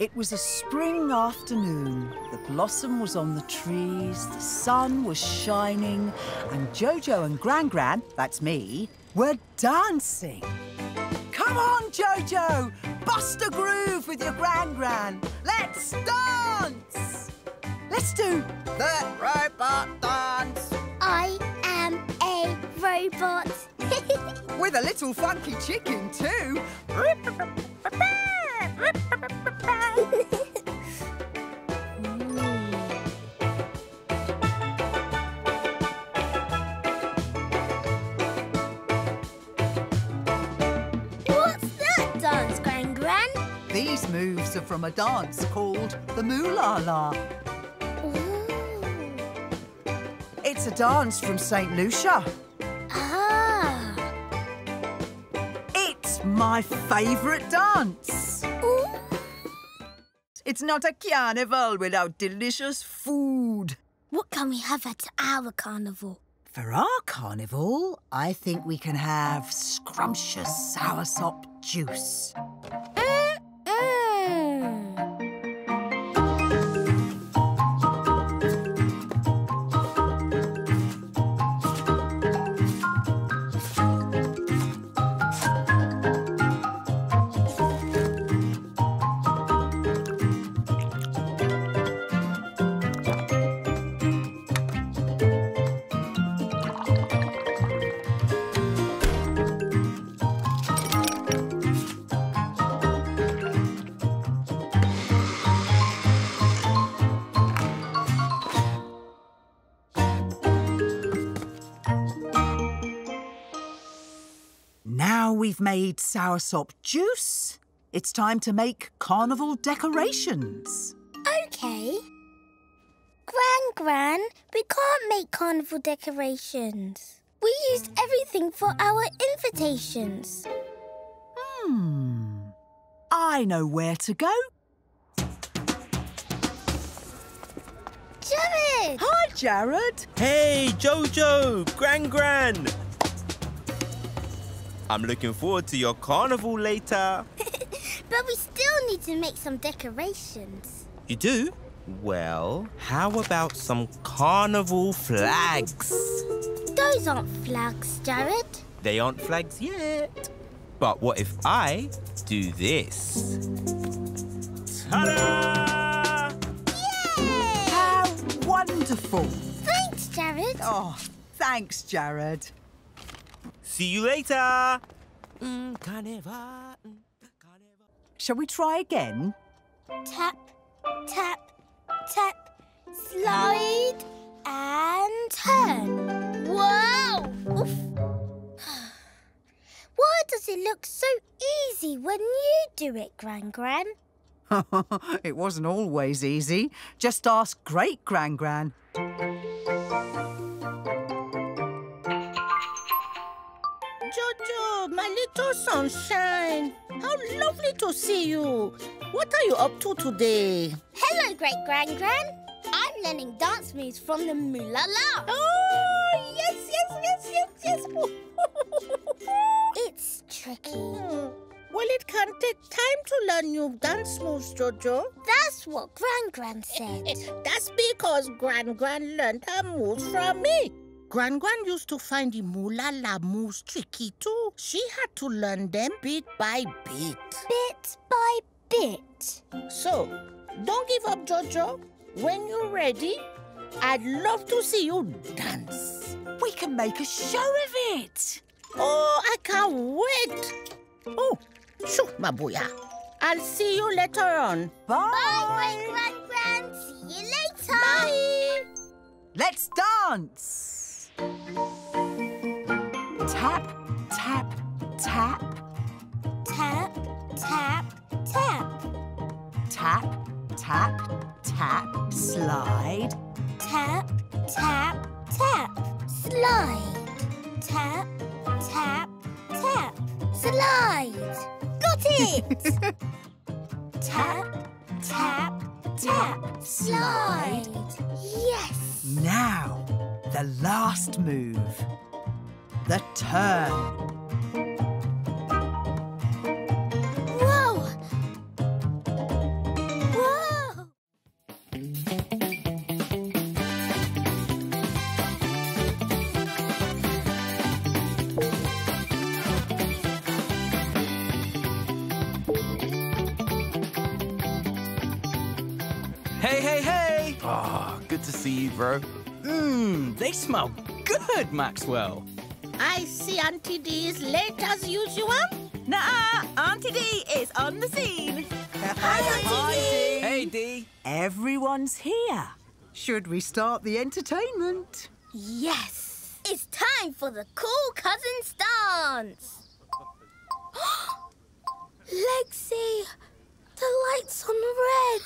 It was a spring afternoon. The blossom was on the trees, the sun was shining, and JoJo and Gran Gran, that's me, were dancing. Come on, JoJo! Bust a groove with your Gran Gran. Let's dance! Let's do the robot dance. I am a robot. With a little funky chicken, too. What's that dance, Gran Gran? These moves are from a dance called the Moulala. Ooh. It's a dance from St. Lucia. Ah. It's my favourite dance. Ooh. It's not a carnival without delicious food. What can we have at our carnival? For our carnival, I think we can have scrumptious soursop juice. We've made soursop juice. It's time to make carnival decorations. OK. Gran Gran, we can't make carnival decorations. We used everything for our invitations. I know where to go. Jared! Hi, Jared. Hey, JoJo, Gran Gran. I'm looking forward to your carnival later. But we still need to make some decorations. You do? Well, how about some carnival flags? Those aren't flags, Jared. They aren't flags yet. But what if I do this? Ta-da! Yay! How wonderful. Thanks, Jared. Oh, thanks, Jared. See you later. Shall we try again? Tap, tap, tap, slide and turn. Whoa! Oof. Why does it look so easy when you do it, Gran Gran? It wasn't always easy. Just ask Great Gran Gran. JoJo, my little sunshine. How lovely to see you. What are you up to today? Hello, Great Gran Gran. I'm learning dance moves from the Moulala. Oh, yes, yes, yes, yes, yes. It's tricky. Well, it can take time to learn new dance moves, JoJo. That's what Gran Gran said. That's because Gran Gran learned her moves from me. Gran Gran used to find the Moulala moves tricky too. She had to learn them bit by bit. Bit by bit. So, don't give up, JoJo. When you're ready, I'd love to see you dance. We can make a show of it. Oh, I can't wait. Oh, shoot, Mabuya. I'll see you later on. Bye. Bye, Gran Gran. See you later. Bye. Let's dance. Tap, tap, tap. Tap, tap, tap. Tap, tap, tap, slide. Tap, tap, tap, slide. Tap, tap, tap, slide. Got it! Tap, tap, tap, slide. Yes! Now, the last move, the turn. Whoa! Hey, hey, hey! Oh, good to see you, bro. Mmm, they smell good, Maxwell. I see Auntie D is late as usual. Nah, Auntie D is on the scene. Hi, Auntie D. Hey, D. Everyone's here. Should we start the entertainment? Yes. It's time for the Cool Cousins dance. Lexi, the light's on red.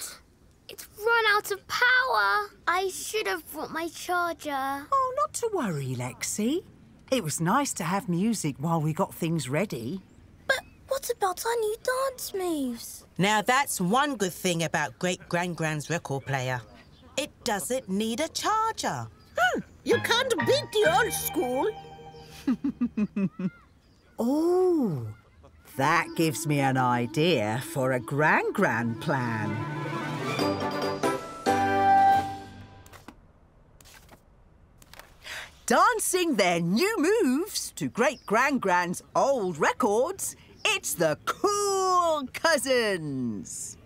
It's run out of power. I should have brought my charger. Oh, not to worry, Lexi. It was nice to have music while we got things ready. But what about our new dance moves? Now, that's one good thing about Great Gran Gran's record player. It doesn't need a charger. Oh, you can't beat the old school. Oh, that gives me an idea for a Gran Gran plan. Dancing their new moves to Great Gran Gran's old records, it's the Cool Cousins.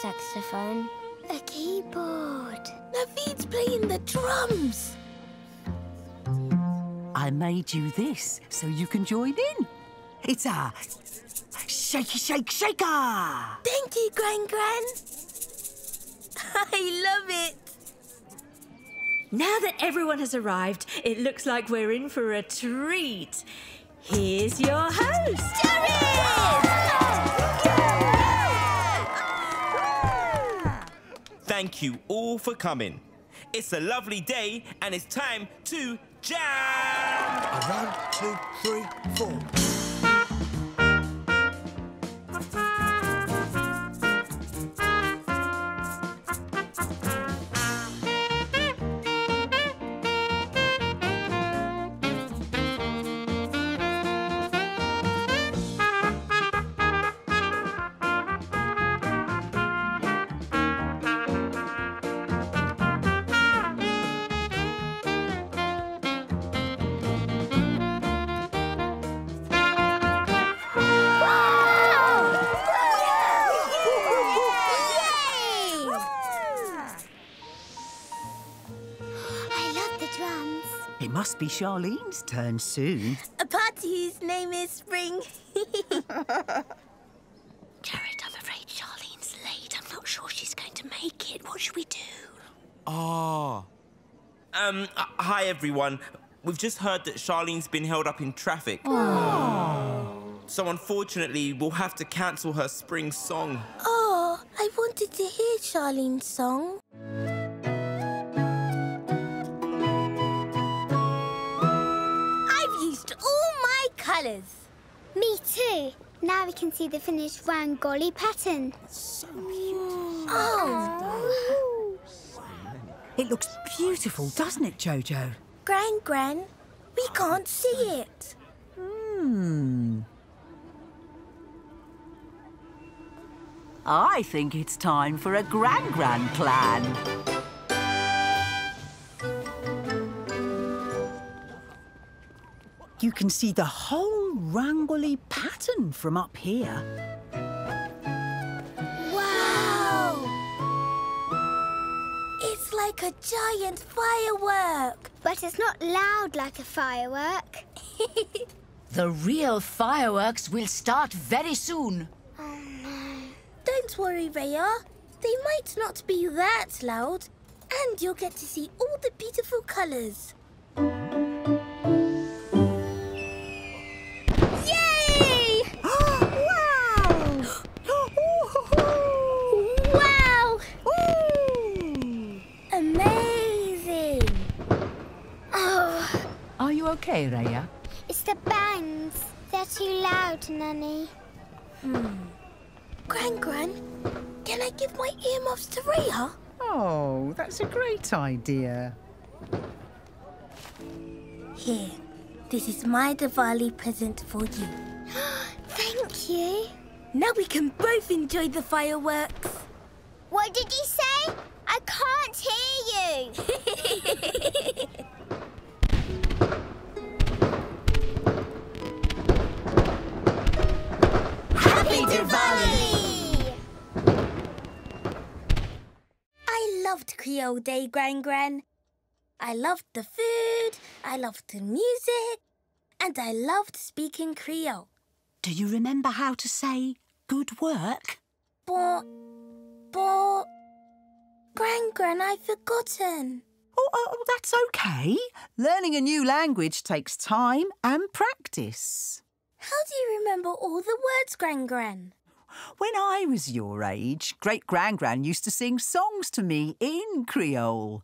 Saxophone, a keyboard. Naveed's playing the drums. I made you this so you can join in. It's a shakey shake shaker. Thank you, Gran Gran. I love it. Now that everyone has arrived, it looks like we're in for a treat. Here's your host, Terence. Thank you all for coming. It's a lovely day, and it's time to jam! 1, 2, 3, 4. Must be Charlene's turn soon. A party whose name is Spring. Jared, I'm afraid Charlene's late. I'm not sure she's going to make it. What should we do? Ah. Hi, everyone. We've just heard that Charlene's been held up in traffic. Oh. So, unfortunately, we'll have to cancel her Spring song. Oh, I wanted to hear Charlene's song. Me too. Now we can see the finished Rangoli pattern. It's so beautiful. Oh. It looks beautiful, doesn't it, Jojo? Gran Gran, we can't see it. Hmm. I think it's time for a Gran Gran plan. You can see the whole Rangoli pattern from up here. Wow! It's like a giant firework. But it's not loud like a firework. The real fireworks will start very soon. Oh, no. Don't worry, Raya. They might not be that loud. And you'll get to see all the beautiful colours. out, Nanny. Gran Gran, can I give my earmuffs to Rhea? Oh, that's a great idea. Here, this is my Diwali present for you. Thank you. Now we can both enjoy the fireworks. What did you say? I can't hear you. Happy Diwali! I loved Creole Day, Gran Gran. I loved the food, I loved the music, and I loved speaking Creole. Do you remember how to say good work? But... Gran Gran, I've forgotten. Oh, that's okay. Learning a new language takes time and practice. How do you remember all the words, Gran Gran? When I was your age, Great Gran Gran used to sing songs to me in Creole.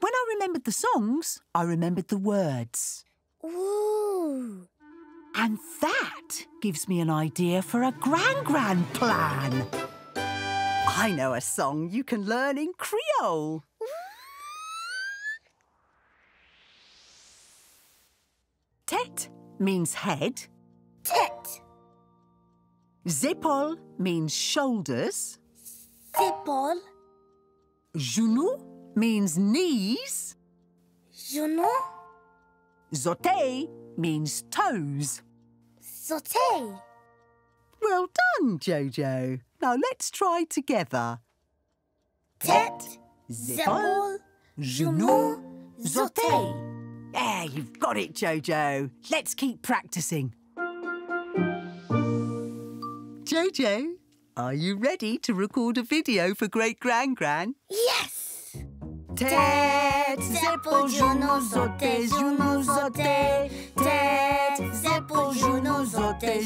When I remembered the songs, I remembered the words. Ooh. And that gives me an idea for a Gran Gran plan. I know a song you can learn in Creole. Tête means head. Tête. Zépole means shoulders. Zépole. Genou means knees. Genou. Zoté means toes. Sauté. Well done, Jojo. Now let's try together. Tête, zépole, genou, sauté. There, you've got it, Jojo. Let's keep practising. Jojo, are you ready to record a video for Great Gran Gran? Yes! Tête, zépole, genou, sauté, tête, zépole, genou, sauté,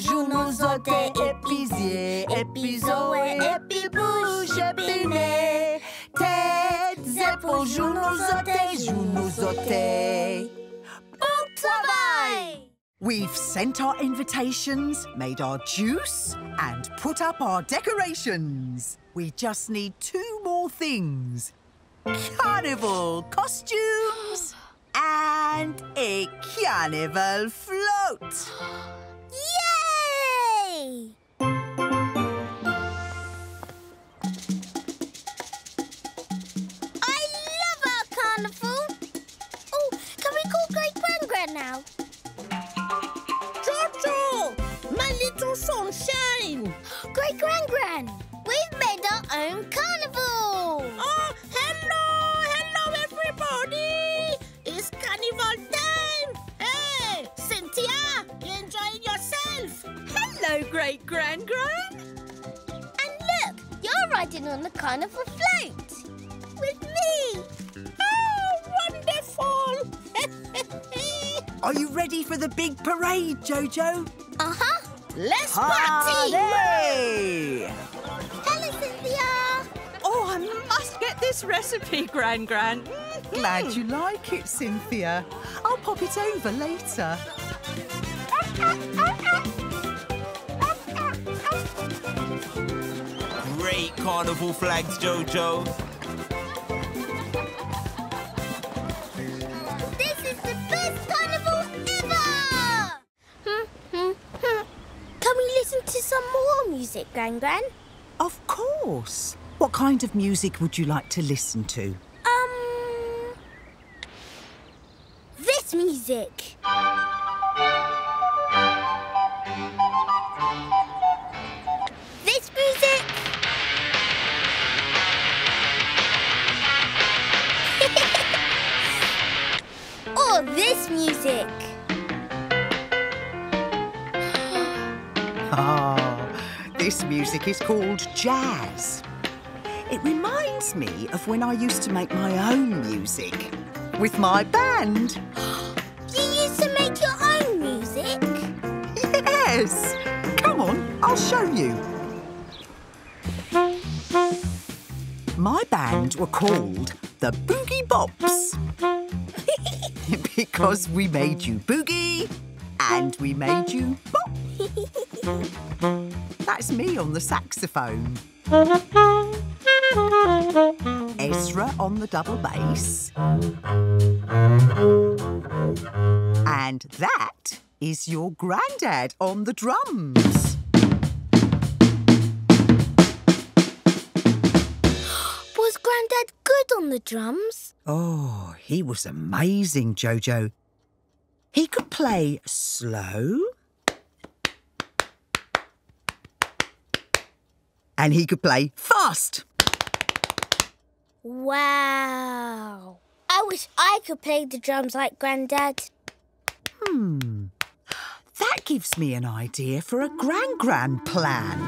épuisé, épuisé, épibouche, épiné, tête, zépole, genou, sauté. Bon travail! We've sent our invitations, made our juice, and put up our decorations. We just need two more things. Carnival costumes and a carnival float. Yay! I love our carnival. Oh, can we call Great Gran Gran now? JoJo, my little sunshine. Great Gran Gran, we've made our own carnival. Oh, hello, everybody. It's carnival time. Hey, Cynthia, you enjoying yourself? Hello, Great Gran Gran. And look, you're riding on the carnival float. With me. Oh, wonderful. Are you ready for the big parade, Jojo? Uh-huh. Let's party! Hello, Cynthia! Oh, I must get this recipe, Gran Gran. Glad you like it, Cynthia. I'll pop it over later. Great carnival flags, Jojo. Some more music, Gran Gran? Of course. What kind of music would you like to listen to? This music. This music. Or this music. This music is called jazz. It reminds me of when I used to make my own music with my band. You used to make your own music? Yes. Come on, I'll show you. My band were called the Boogie Bops because we made you boogie and we made you bop. That's me on the saxophone. Ezra on the double bass. And that is your granddad on the drums. Was Granddad good on the drums? Oh, he was amazing, Jojo. He could play slow, and he could play fast. Wow. I wish I could play the drums like Granddad. That gives me an idea for a Gran Gran plan.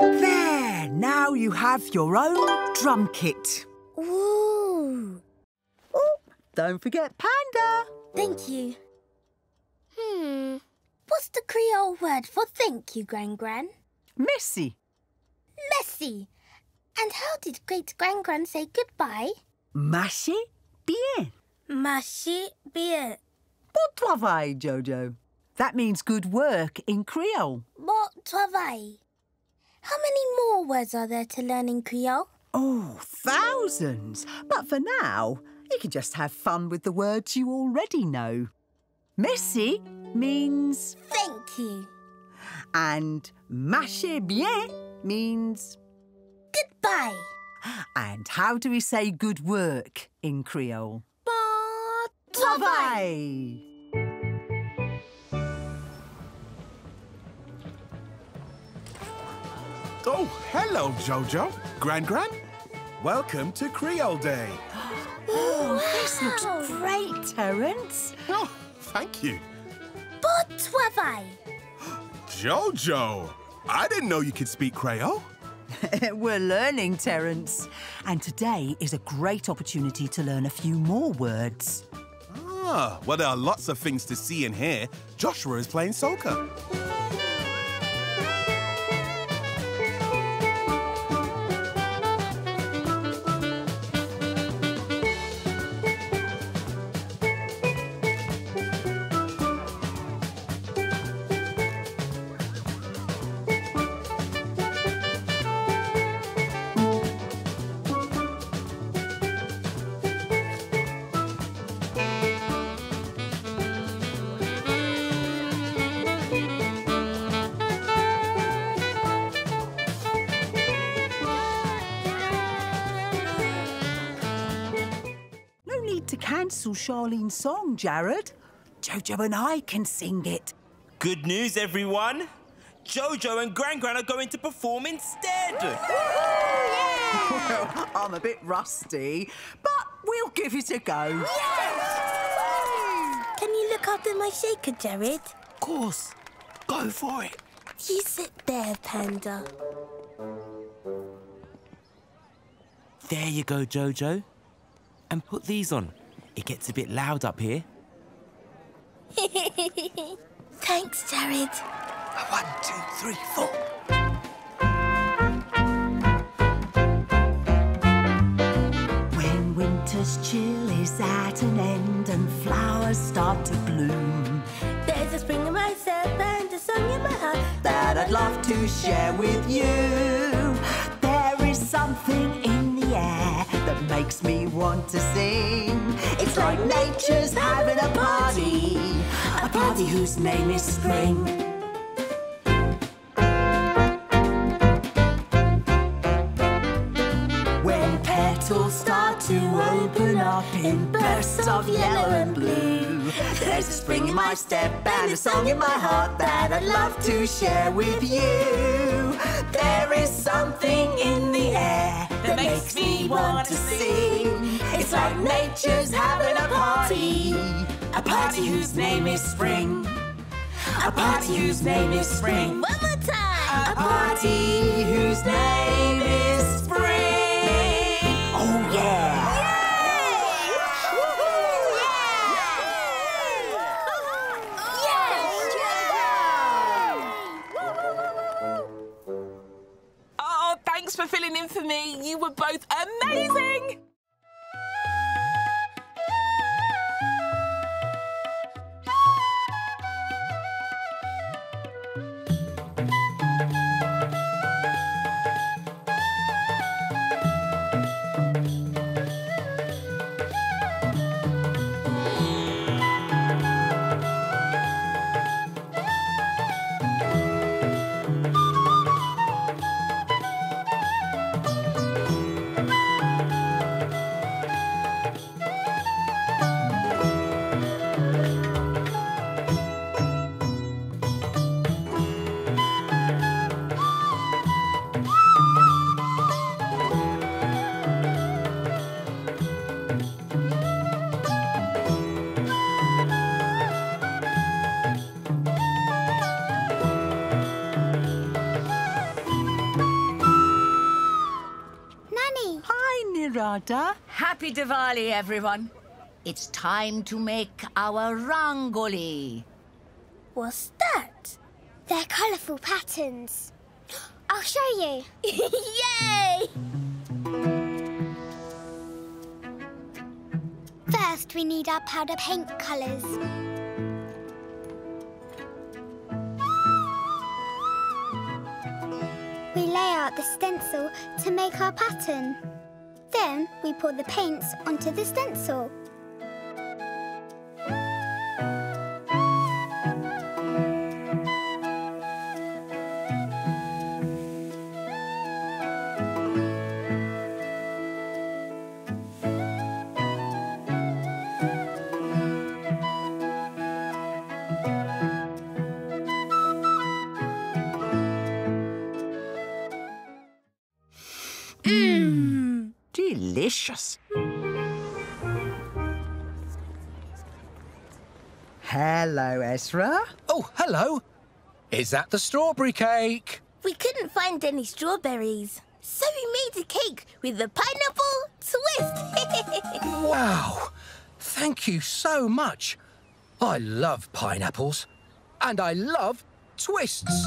There, now you have your own drum kit. Ooh. Ooh. Don't forget panda. Thank you. What's the Creole word for thank you, Gran Gran? Merci. Merci. And how did great Gran Gran say goodbye? Marchez bien. Marchez bien. Bon travail, Jojo. That means good work in Creole. Bon travail. How many more words are there to learn in Creole? Oh, thousands. But for now, you can just have fun with the words you already know. Merci means... thank you. And marchez bien means... goodbye. And how do we say good work in Creole? Bon travail. Oh, hello, Jojo. Gran Gran, welcome to Creole Day. Oh, wow. This looks great, Terence. Oh, thank you. Bon travail. Jojo, I didn't know you could speak Creole. We're learning, Terence. And today is a great opportunity to learn a few more words. Ah, well, there are lots of things to see and hear. Joshua is playing soca. Charlene's song, Jared. Jojo and I can sing it. Good news, everyone. Jojo and Gran Gran are going to perform instead. Well, I'm a bit rusty, but we'll give it a go. Yes! Can you look after my shaker, Jared? Of course. Go for it. You sit there, Panda. There you go, Jojo. And put these on. It gets a bit loud up here. Thanks, Jared. 1, 2, 3, 4. When winter's chill is at an end and flowers start to bloom, there's a spring in myself and a song in my heart that I'd love to share with you. There is something in the air that makes me want to sing. It's like nature's having a party, a party whose name is spring. When petals start to open up in bursts of yellow and blue, there's a spring in my step and a song in my heart that I'd love to share with you. There is something in the air that makes me want to sing. It's like nature's having a party whose name is spring, a party whose name is spring. One more time! A party whose name is spring. Oh yeah! Filling in for me. You were both amazing. Nada. Happy Diwali, everyone. It's time to make our Rangoli. What's that? They're colourful patterns. I'll show you. Yay! First, we need our powder paint colours. We lay out the stencil to make our pattern. Then we pour the paints onto the stencil. Delicious. Hello, Ezra. Oh, hello. Is that the strawberry cake? We couldn't find any strawberries, so we made a cake with a pineapple twist. Wow. Thank you so much. I love pineapples, and I love twists.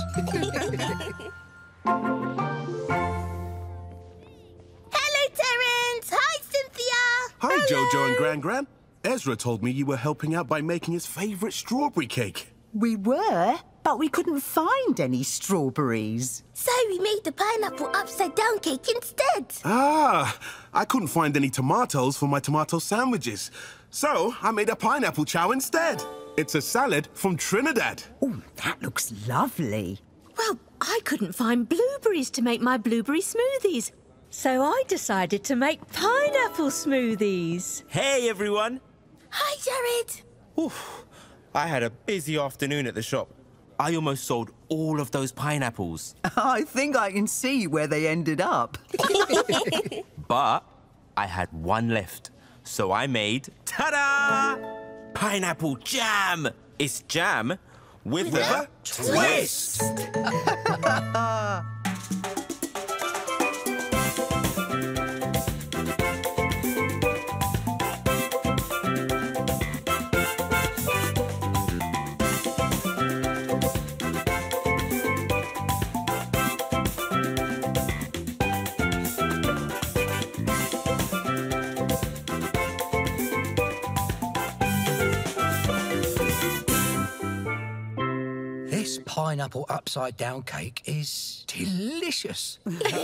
Terence! Hi, Cynthia! Hi, JoJo and Gran Gran. Ezra told me you were helping out by making his favourite strawberry cake. We were, but we couldn't find any strawberries. So we made the pineapple upside-down cake instead. Ah, I couldn't find any tomatoes for my tomato sandwiches, so I made a pineapple chow instead. It's a salad from Trinidad. Oh, that looks lovely. Well, I couldn't find blueberries to make my blueberry smoothies. So I decided to make pineapple smoothies. Hey, everyone. Hi, Jared. Oof, I had a busy afternoon at the shop. I almost sold all of those pineapples. I think I can see where they ended up. But I had one left, so I made, ta-da, pineapple jam. It's jam with a twist. Pineapple upside-down cake is delicious. Jared!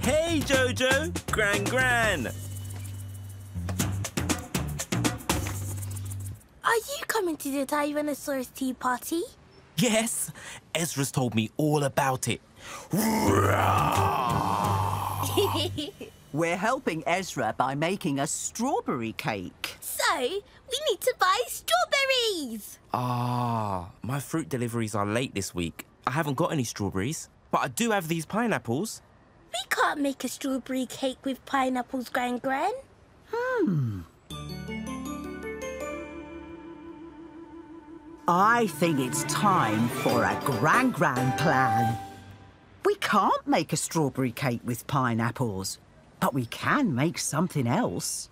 Hey, JoJo, Gran Gran. Are you coming to the Tyrannosaurus tea party? Yes, Ezra's told me all about it. We're helping Ezra by making a strawberry cake. So, we need to buy strawberries! Ah, my fruit deliveries are late this week. I haven't got any strawberries, but I do have these pineapples. We can't make a strawberry cake with pineapples, Gran Gran. I think it's time for a Gran Gran plan. We can't make a strawberry cake with pineapples. But we can make something else.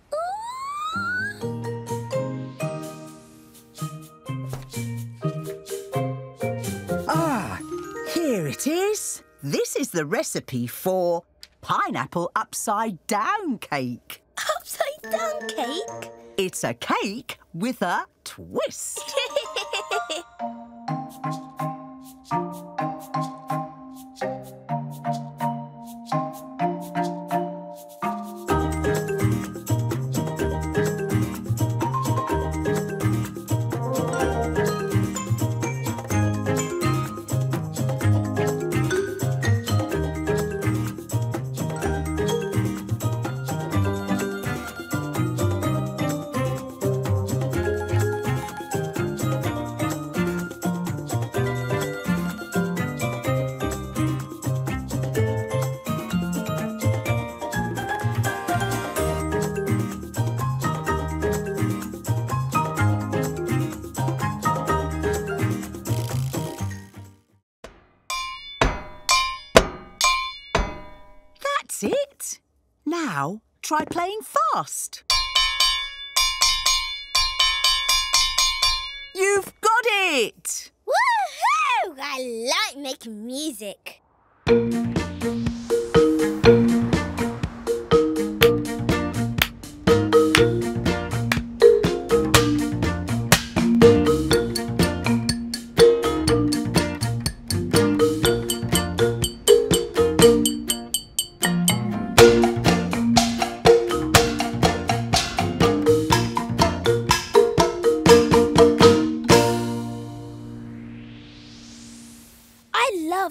Ah, here it is. This is the recipe for pineapple upside-down cake. Upside-down cake? It's a cake with a twist. Now, try playing fast. You've got it! Woohoo! I like making music.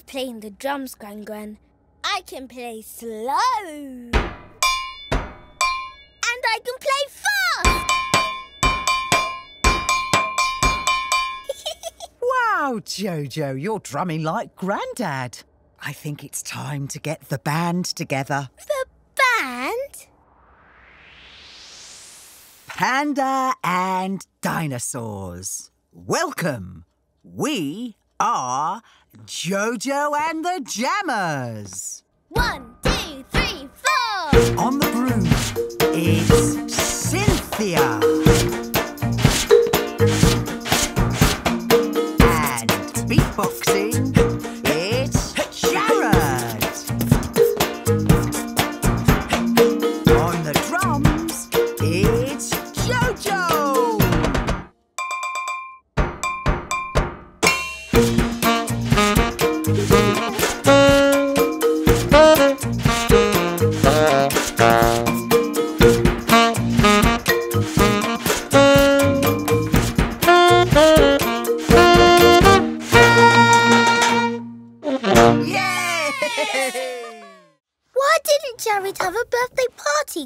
Playing the drums, Gran Gran. I can play slow. And I can play fast. Wow, Jojo, you're drumming like Grandad. I think it's time to get the band together. The band? Panda and dinosaurs. Welcome. We are JoJo and the Jammers. 1, 2, 3, 4. On the broom is Cynthia. And beatboxing, it's Jared. On the drums, it's JoJo.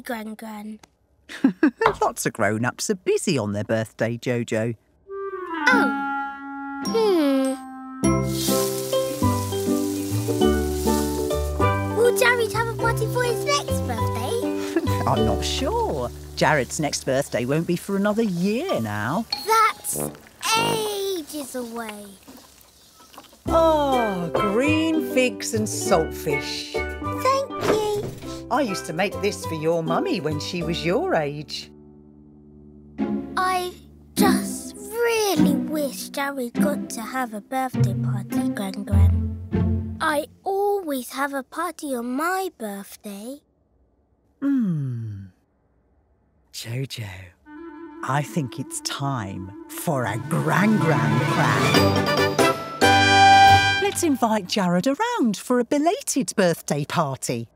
Gran Gran. Lots of grown-ups are busy on their birthday, Jojo. Oh. Will Jared have a party for his next birthday? I'm not sure. Jared's next birthday won't be for another year now. That's ages away. Oh, green figs and saltfish. Thank you. I used to make this for your mummy when she was your age. I just really wish Jared got to have a birthday party, Gran Gran. I always have a party on my birthday. Jojo, I think it's time for a Gran Gran plan. Let's invite Jared around for a belated birthday party.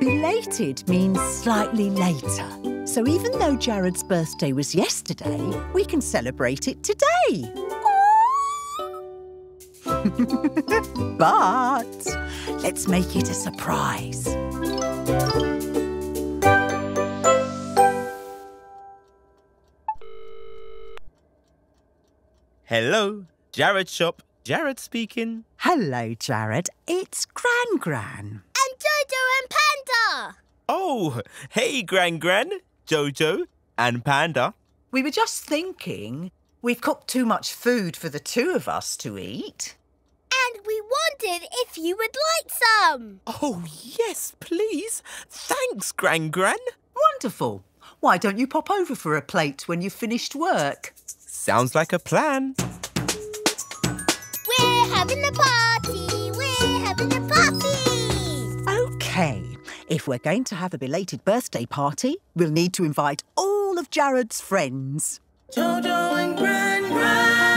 Belated means slightly later. So even though Jared's birthday was yesterday, we can celebrate it today. But let's make it a surprise. Hello, Jared Shop. Jared speaking. Hello, Jared. It's Gran Gran. And JoJo and Panda! Oh, hey, Gran Gran, JoJo and Panda. We were just thinking we've cooked too much food for the two of us to eat. And we wondered if you would like some. Oh, yes, please. Thanks, Gran Gran. Wonderful. Why don't you pop over for a plate when you've finished work? Sounds like a plan. We're having a party. We're having a party. Hey, if we're going to have a belated birthday party, we'll need to invite all of Jared's friends. JoJo and Gran Gran.